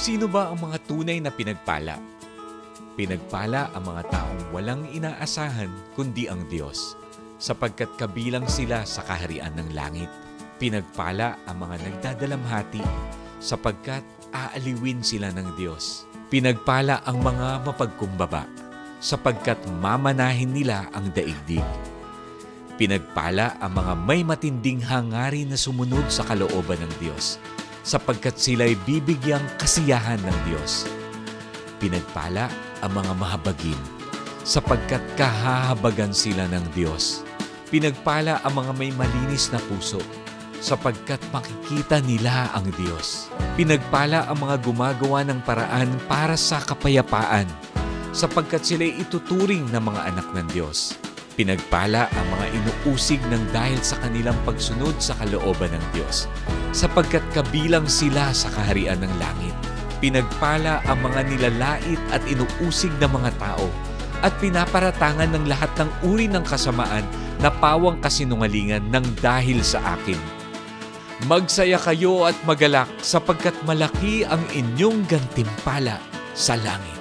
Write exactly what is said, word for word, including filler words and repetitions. Sino ba ang mga tunay na pinagpala? Pinagpala ang mga taong walang inaasahan kundi ang Diyos, sapagkat kabilang sila sa kaharian ng langit. Pinagpala ang mga nagdadalamhati, sapagkat aaliwin sila ng Diyos. Pinagpala ang mga mapagkumbaba, sapagkat mamanahin nila ang daigdig. Pinagpala ang mga may matinding hangarin na sumunod sa kalooban ng Diyos, sapagkat sila'y bibigyang kasiyahan ng Diyos. Pinagpala ang mga mahabagin, sapagkat kahahabagan sila ng Diyos. Pinagpala ang mga may malinis na puso, sapagkat makikita nila ang Diyos. Pinagpala ang mga gumagawa ng paraan para sa kapayapaan, sapagkat sila'y ituturing na mga anak ng Diyos. Pinagpala ang mga inuusig ng dahil sa kanilang pagsunod sa kalooban ng Diyos, sapagkat kabilang sila sa kaharian ng langit. Pinagpala ang mga nilalait at inuusig na mga tao, at pinaparatangan ng lahat ng uri ng kasamaan na pawang kasinungalingan ng dahil sa akin. Magsaya kayo at magalak, sapagkat malaki ang inyong gantimpala sa langit.